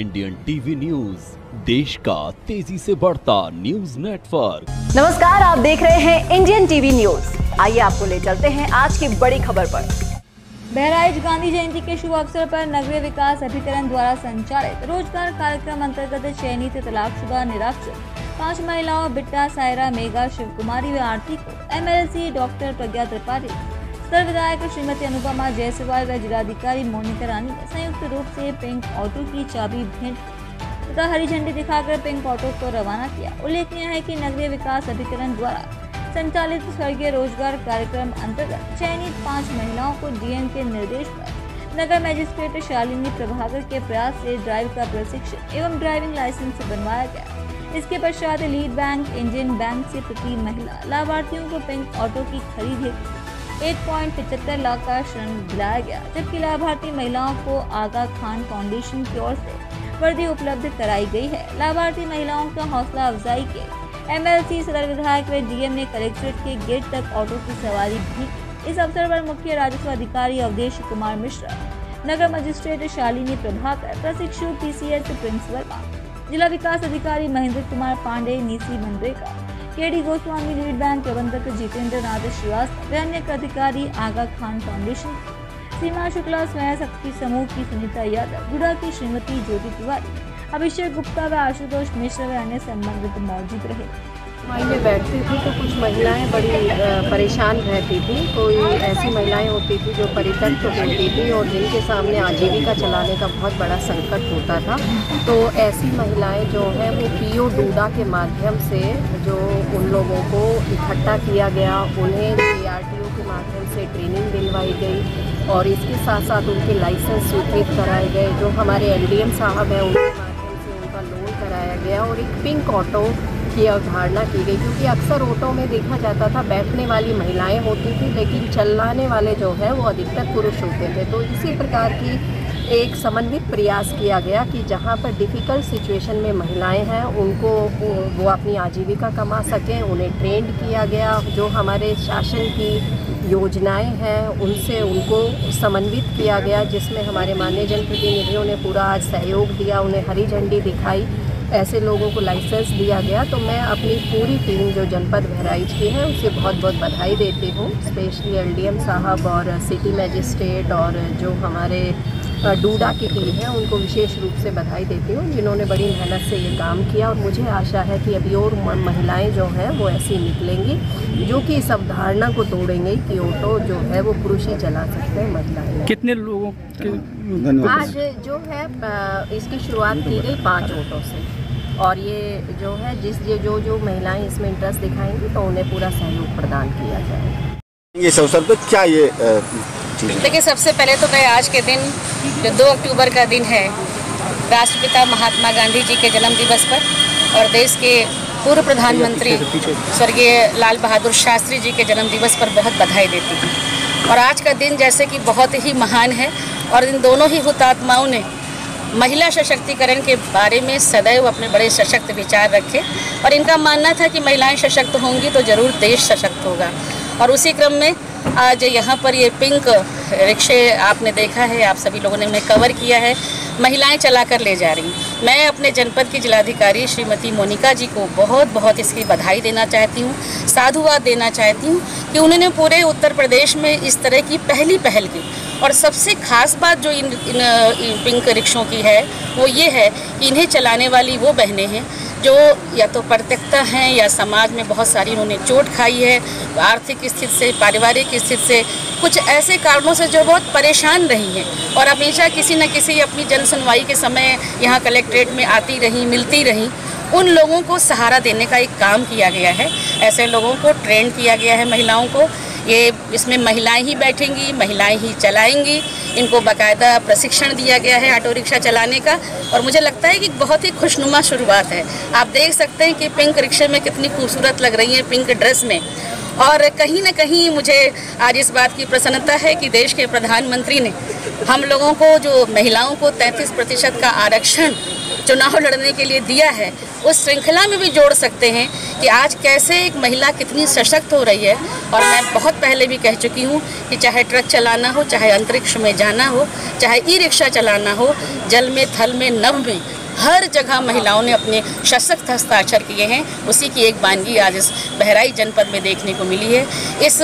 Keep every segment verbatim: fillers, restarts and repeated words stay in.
Indian TV news, देश का तेजी से बढ़ता न्यूज नेटवर्क। नमस्कार, आप देख रहे हैं इंडियन टीवी न्यूज। आइए आपको ले चलते हैं आज की बड़ी खबर पर। बहराइच गांधी जयंती के शुभ अवसर पर नगरीय विकास अभिकरण द्वारा संचालित रोजगार कार्यक्रम अंतर्गत चयनित तलाकशुदा निरक्षर पांच महिलाओं बिट्टा सायरा, मेगा शिव कुमारी व आरती को MLC doctor Pragya Tripathi, sir विधायक श्रीमती अनुपमा जयसवाल व जिलाधिकारी मोनिका रानी ने संयुक्त रूप से पिंक ऑटो की चाबी भेंट तथा हरी झंडी दिखाकर पिंक ऑटो को रवाना किया। उल्लेखनीय है कि नगरीय विकास अभिकरण द्वारा संचालित स्वर्गीय रोजगार कार्यक्रम अंतर्गत चयनित पांच महिलाओं को डीएम के निर्देश पर नगर मजिस्ट्रेट शालिनी प्रभाकर के प्रयास से ड्राइव का प्रशिक्षण एवं ड्राइविंग लाइसेंस बनवाया गया। इसके पश्चात लीड बैंक इंडियन बैंक से प्रति महिला लाभार्थियों को पिंक ऑटो की खरीद एक पॉइंट पचहत्तर लाख का ऋण दिलाया गया, जबकि लाभार्थी महिलाओं को आगा खान फाउंडेशन की ओर से वर्दी उपलब्ध कराई गई है। लाभार्थी महिलाओं का हौसला अफजाई के एमएलसी, सदर विधायक व डीएम ने कलेक्ट्रेट के गेट तक ऑटो की सवारी भी। इस अवसर पर मुख्य राजस्व अधिकारी अवधेश कुमार मिश्रा, नगर मजिस्ट्रेट शालिनी प्रभाकर, प्रशिक्षु पीसीएस प्रिंसिपल, जिला विकास अधिकारी महेंद्र कुमार पांडे, नीसी MNREGA, KD Goswami, lead bank प्रबंधक जितेंद्र नाथ श्रीवास्तव व अन्य अधिकारी, आगा खान फाउंडेशन सीमा शुक्ला, स्वयं शक्ति समूह की सुनीता यादव, गुड़ा की श्रीमती ज्योति तिवारी, अभिषेक गुप्ता व आशुतोष मिश्र व अन्य संबंधित मौजूद रहे। माई में बैठती थी तो कुछ महिलाएं बड़ी परेशान रहती थी। कोई ऐसी महिलाएं होती थी जो परित्यक्त होती थी और जिनके सामने आजीविका चलाने का बहुत बड़ा संकट होता था। तो ऐसी महिलाएं जो हैं वो पीओ डूडा के माध्यम से जो उन लोगों को इकट्ठा किया गया, उन्हें सीआरटीओ के माध्यम से ट्रेनिंग दिलवाई गई और इसके साथ साथ उनके लाइसेंस स्वीकृत कराए गए। जो हमारे एलडीएम साहब हैं उनके माध्यम से उनका लोन कराया गया और एक पिंक ऑटो की अवधारणा की गई, क्योंकि अक्सर ऑटो में देखा जाता था बैठने वाली महिलाएं होती थी लेकिन चलाने वाले जो है वो अधिकतर पुरुष होते थे। तो इसी प्रकार की एक समन्वित प्रयास किया गया कि जहाँ पर डिफ़िकल्ट सिचुएशन में महिलाएं हैं उनको वो अपनी आजीविका कमा सकें, उन्हें ट्रेंड किया गया। जो हमारे शासन की योजनाएं हैं उनसे उनको समन्वित किया गया, जिसमें हमारे माननीय जनप्रतिनिधियों ने पूरा आज सहयोग दिया, उन्हें हरी झंडी दिखाई, ऐसे लोगों को लाइसेंस दिया गया। तो मैं अपनी पूरी टीम जो जनपद बहराइच की है उसे बहुत बहुत बधाई देती हूँ, स्पेशली एलडीएम साहब और सिटी मजिस्ट्रेट और जो हमारे डूडा की टीम है उनको विशेष रूप से बधाई देती हूँ, जिन्होंने बड़ी मेहनत से ये काम किया। और मुझे आशा है कि अभी और महिलाएं जो हैं वो ऐसी निकलेंगी जो कि इस अवधारणा को तोड़ेंगे कि ऑटो जो है वो पुरुष ही चला सकते हैं, महिलाएं। कितने लोगों के आज जो है इसकी शुरुआत की गई पाँच ऑटो से, और ये जो है जिस जो जो महिलाएं इसमें इंटरेस्ट दिखाएंगी तो उन्हें पूरा सहयोग प्रदान किया जाएगा। ये अवसर पर क्या ये देखिए, सबसे पहले तो मैं आज के दिन जो दो अक्टूबर का दिन है राष्ट्रपिता महात्मा गांधी जी के जन्म दिवस पर और देश के पूर्व प्रधानमंत्री स्वर्गीय लाल बहादुर शास्त्री जी के जन्म दिवस पर बहुत बधाई देती हूँ। और आज का दिन जैसे कि बहुत ही महान है और इन दोनों ही हुतात्माओं ने महिला सशक्तिकरण के बारे में सदैव अपने बड़े सशक्त विचार रखे और इनका मानना था कि महिलाएं सशक्त होंगी तो ज़रूर देश सशक्त होगा। और उसी क्रम में आज यहाँ पर ये पिंक रिक्शे आपने देखा है, आप सभी लोगों ने में कवर किया है, महिलाएं चलाकर ले जा रही हैं। मैं अपने जनपद की जिलाधिकारी श्रीमती मोनिका जी को बहुत बहुत इसकी बधाई देना चाहती हूँ, साधुवाद देना चाहती हूँ कि उन्होंने पूरे उत्तर प्रदेश में इस तरह की पहली पहल की। और सबसे खास बात जो इन, इन, इन पिंक रिक्शों की है वो ये है कि इन्हें चलाने वाली वो बहनें हैं जो या तो प्रत्यक्षता हैं या समाज में बहुत सारी उन्होंने चोट खाई है, आर्थिक स्थिति से, पारिवारिक स्थिति से, कुछ ऐसे कारणों से जो बहुत परेशान रही हैं और हमेशा किसी न किसी अपनी जन सुनवाई के समय यहाँ कलेक्ट्रेट में आती रहीं, मिलती रहीं। उन लोगों को सहारा देने का एक काम किया गया है, ऐसे लोगों को ट्रेंड किया गया है महिलाओं को। ये इसमें महिलाएं ही बैठेंगी, महिलाएं ही चलाएंगी, इनको बाकायदा प्रशिक्षण दिया गया है ऑटो रिक्शा चलाने का। और मुझे लगता है कि बहुत ही खुशनुमा शुरुआत है। आप देख सकते हैं कि पिंक रिक्शे में कितनी खूबसूरत लग रही है, पिंक ड्रेस में। और कहीं ना कहीं मुझे आज इस बात की प्रसन्नता है कि देश के प्रधानमंत्री ने हम लोगों को, जो महिलाओं को तैंतीस प्रतिशत का आरक्षण चुनाव लड़ने के लिए दिया है, उस श्रृंखला में भी जोड़ सकते हैं कि आज कैसे एक महिला कितनी सशक्त हो रही है। और मैं बहुत पहले भी कह चुकी हूँ कि चाहे ट्रक चलाना हो, चाहे अंतरिक्ष में जाना हो, चाहे ई रिक्शा चलाना हो, जल में, थल में, नभ में, हर जगह महिलाओं ने अपने सशक्त हस्ताक्षर किए हैं। उसी की एक बानगी आज इस बहराइच जनपद में देखने को मिली है इस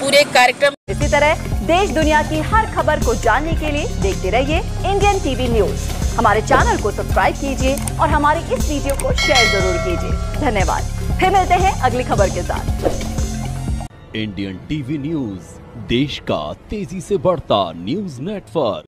पूरे कार्यक्रम। इसी तरह देश दुनिया की हर खबर को जानने के लिए देखते रहिए इंडियन टीवी न्यूज। हमारे चैनल को सब्सक्राइब कीजिए और हमारे इस वीडियो को शेयर जरूर कीजिए। धन्यवाद। फिर मिलते हैं अगली खबर के साथ। इंडियन टीवी न्यूज, देश का तेजी से बढ़ता न्यूज नेटवर्क।